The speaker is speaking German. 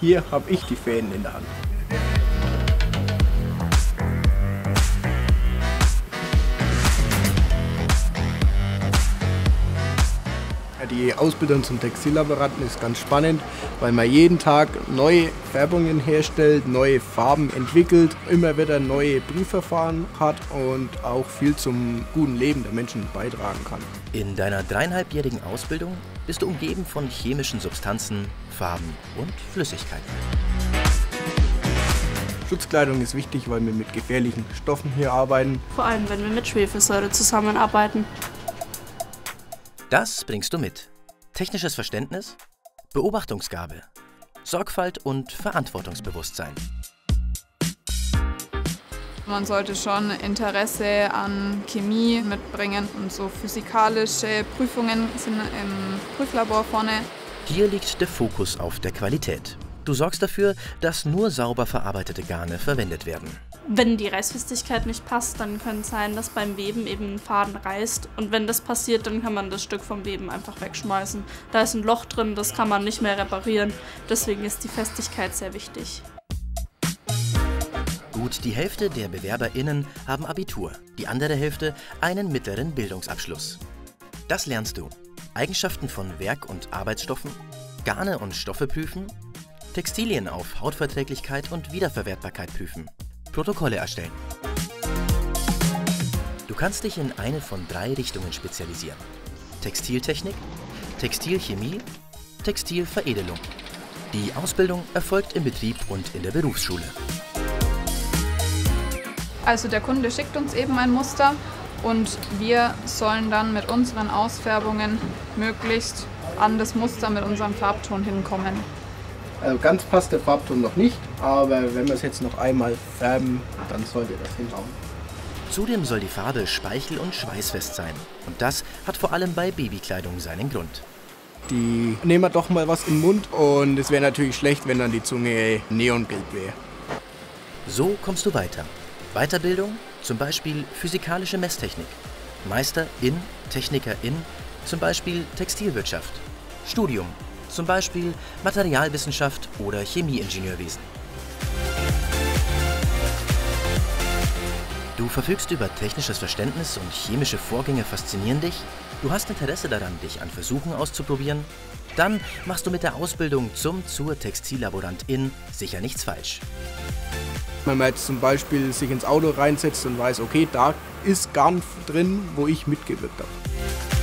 Hier habe ich die Fäden in der Hand. Die Ausbildung zum Textillaboranten ist ganz spannend, weil man jeden Tag neue Färbungen herstellt, neue Farben entwickelt, immer wieder neue Prüfverfahren hat und auch viel zum guten Leben der Menschen beitragen kann. In deiner 3,5-jährigen Ausbildung bist du umgeben von chemischen Substanzen, Farben und Flüssigkeiten. Schutzkleidung ist wichtig, weil wir mit gefährlichen Stoffen hier arbeiten. Vor allem, wenn wir mit Schwefelsäure zusammenarbeiten. Das bringst du mit. Technisches Verständnis, Beobachtungsgabe, Sorgfalt und Verantwortungsbewusstsein. Man sollte schon Interesse an Chemie mitbringen und so physikalische Prüfungen sind im Prüflabor vorne. Hier liegt der Fokus auf der Qualität. Du sorgst dafür, dass nur sauber verarbeitete Garne verwendet werden. Wenn die Reißfestigkeit nicht passt, dann kann es sein, dass beim Weben eben ein Faden reißt. Und wenn das passiert, dann kann man das Stück vom Weben einfach wegschmeißen. Da ist ein Loch drin, das kann man nicht mehr reparieren. Deswegen ist die Festigkeit sehr wichtig. Gut die Hälfte der BewerberInnen haben Abitur, die andere Hälfte einen mittleren Bildungsabschluss. Das lernst du. Eigenschaften von Werk- und Arbeitsstoffen, Garne und Stoffe prüfen, Textilien auf Hautverträglichkeit und Wiederverwertbarkeit prüfen. Protokolle erstellen. Du kannst dich in eine von 3 Richtungen spezialisieren. Textiltechnik, Textilchemie, Textilveredelung. Die Ausbildung erfolgt im Betrieb und in der Berufsschule. Also der Kunde schickt uns eben ein Muster und wir sollen dann mit unseren Ausfärbungen möglichst an das Muster mit unserem Farbton hinkommen. Also ganz passt der Farbton noch nicht, aber wenn wir es jetzt noch einmal färben, dann sollte das hinhauen. Zudem soll die Farbe speichel- und schweißfest sein. Und das hat vor allem bei Babykleidung seinen Grund. Die nehmen wir doch mal was im Mund und es wäre natürlich schlecht, wenn dann die Zunge neongelb wäre. So kommst du weiter. Weiterbildung, zum Beispiel physikalische Messtechnik. Meister-in, Techniker-in, zum Beispiel Textilwirtschaft. Studium. Zum Beispiel Materialwissenschaft oder Chemieingenieurwesen. Du verfügst über technisches Verständnis und chemische Vorgänge faszinieren dich. Du hast Interesse daran, dich an Versuchen auszuprobieren. Dann machst du mit der Ausbildung zur Textillaborantin sicher nichts falsch. Wenn man jetzt zum Beispiel sich ins Auto reinsetzt und weiß, okay, da ist Garn drin, wo ich mitgewirkt habe.